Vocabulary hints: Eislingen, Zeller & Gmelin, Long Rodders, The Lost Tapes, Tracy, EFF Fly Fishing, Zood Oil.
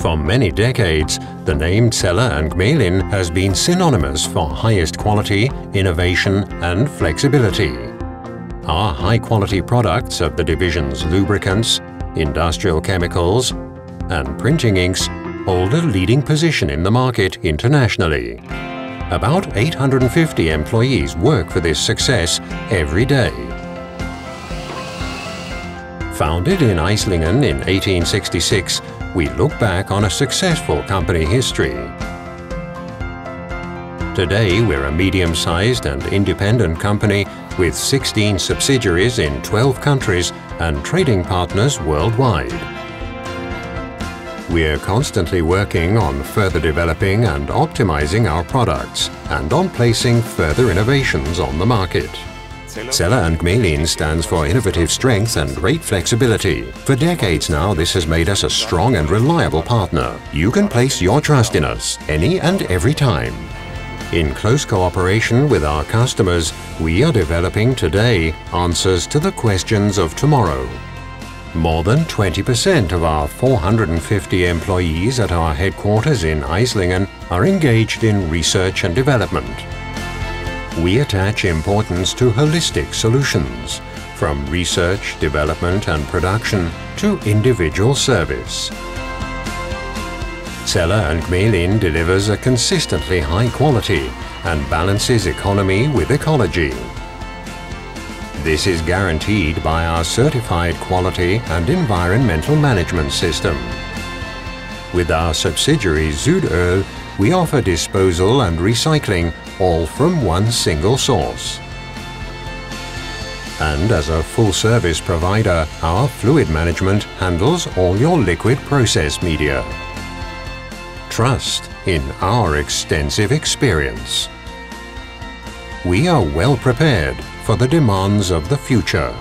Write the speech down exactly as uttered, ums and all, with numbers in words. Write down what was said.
For many decades, the name Zeller and Gmelin has been synonymous for highest quality, innovation and flexibility. Our high-quality products of the divisions lubricants, industrial chemicals and printing inks hold a leading position in the market internationally. About eight hundred fifty employees work for this success every day. Founded in Eislingen in eighteen sixty-six, we look back on a successful company history. Today we're a medium-sized and independent company with sixteen subsidiaries in twelve countries and trading partners worldwide. We're constantly working on further developing and optimizing our products and on placing further innovations on the market. Zeller and Gmelin stands for innovative strength and great flexibility. For decades now, this has made us a strong and reliable partner. You can place your trust in us any and every time. In close cooperation with our customers, we are developing today answers to the questions of tomorrow. More than twenty percent of our four hundred fifty employees at our headquarters in Eislingen are engaged in research and development. We attach importance to holistic solutions, from research, development and production to individual service. Zeller and Gmelin delivers a consistently high quality and balances economy with ecology. This is guaranteed by our certified quality and environmental management system. With our subsidiary Zood Oil, we offer disposal and recycling all from one single source. And as a full-service provider, our fluid management handles all your liquid process media. Trust in our extensive experience. We are well prepared for the demands of the future.